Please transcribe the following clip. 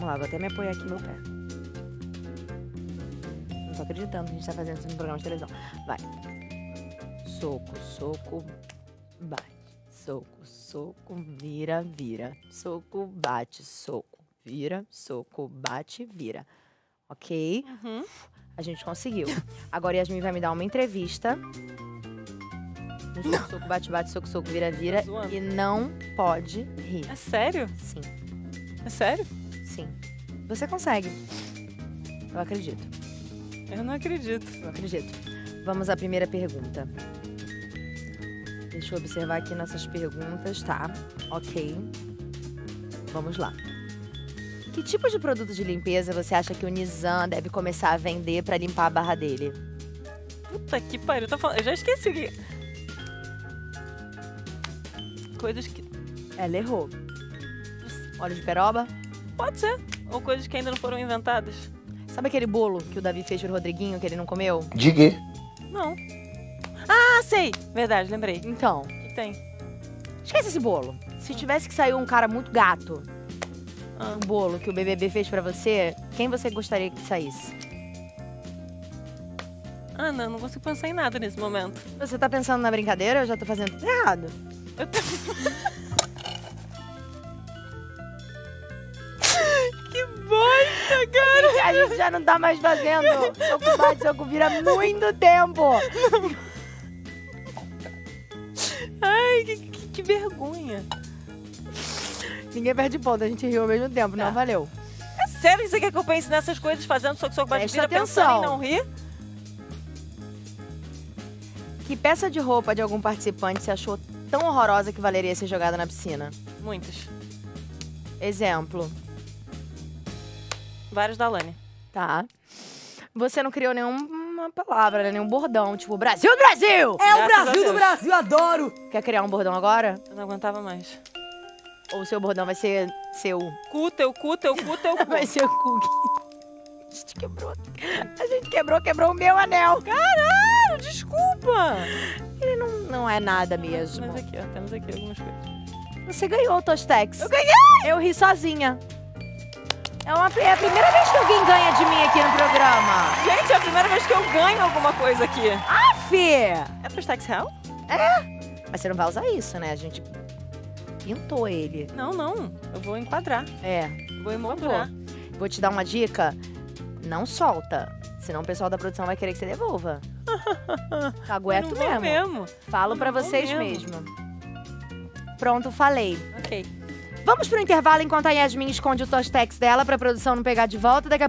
Vamos lá, vou até me apoiar aqui no meu pé. Não tô acreditando que a gente tá fazendo isso no programa de televisão. Vai. Soco, soco, bate. Soco, soco, vira, vira. Soco, bate, soco, vira. Soco, bate, vira. Ok? Uhum. A gente conseguiu. Agora Yasmin vai me dar uma entrevista. Soco, soco, bate, bate, soco, soco, vira, vira. E não pode rir. É sério? Sim. É sério? Sim. Você consegue. Eu acredito. Eu não acredito. Eu acredito. Vamos à primeira pergunta. Deixa eu observar aqui nossas perguntas, tá? Ok. Vamos lá. Que tipo de produto de limpeza você acha que o Nizam deve começar a vender pra limpar a barra dele? Puta que pariu, eu já esqueci que... Coisas que... Ela errou. Óleo de peroba? Pode ser. Ou coisas que ainda não foram inventadas. Sabe aquele bolo que o Davi fez pro Rodriguinho, que ele não comeu? De quê? Não. Ah, sei! Verdade, lembrei. Então. O que tem? Esquece esse bolo. Se tivesse que sair um cara muito gato, um bolo que o BBB fez pra você, quem você gostaria que saísse? Ah, não consigo pensar em nada nesse momento. Você tá pensando na brincadeira? Eu já tô fazendo tudo errado. Eu tô... Que bosta, cara! A gente já não tá mais fazendo soco bate, soco vira há muito tempo! Não. Ai, que vergonha! Ninguém perde ponto, a gente riu ao mesmo tempo, tá. Não valeu. É sério que você quer que eu pense nessas coisas fazendo soco bate, vira, pensando em não rir? Que peça de roupa de algum participante se achou tão horrorosa que valeria ser jogada na piscina? Muitas. Exemplo. Vários da Alane. Tá. Você não criou nenhuma palavra, né? Nenhum bordão. Tipo, Brasil, Brasil! É o Brasil do Brasil, adoro! Quer criar um bordão agora? Eu não aguentava mais. Ou o seu bordão vai ser seu... Cu, teu cu, teu cu, teu cu. Vai ser o cu. A gente quebrou. A gente quebrou o meu anel. Caralho, desculpa! Ele não é nada mesmo. Mas aqui, ó, temos aqui algumas coisas. Você ganhou o Toastex. Eu ganhei! Eu ri sozinha. É a primeira vez que alguém ganha de mim aqui no programa. Gente, é a primeira vez que eu ganho alguma coisa aqui. Aff! É pro Stax Hell? É. Mas você não vai usar isso, né? A gente pintou ele. Não, não. Eu vou enquadrar. É. Vou enquadrar. Vou te dar uma dica. Não solta. Senão o pessoal da produção vai querer que você devolva. Aguento mesmo. Falo pra vocês mesmo. Pronto, falei. Ok. Vamos pro intervalo enquanto a Yasmin esconde o Toastex dela pra produção não pegar de volta. Daqui a pouco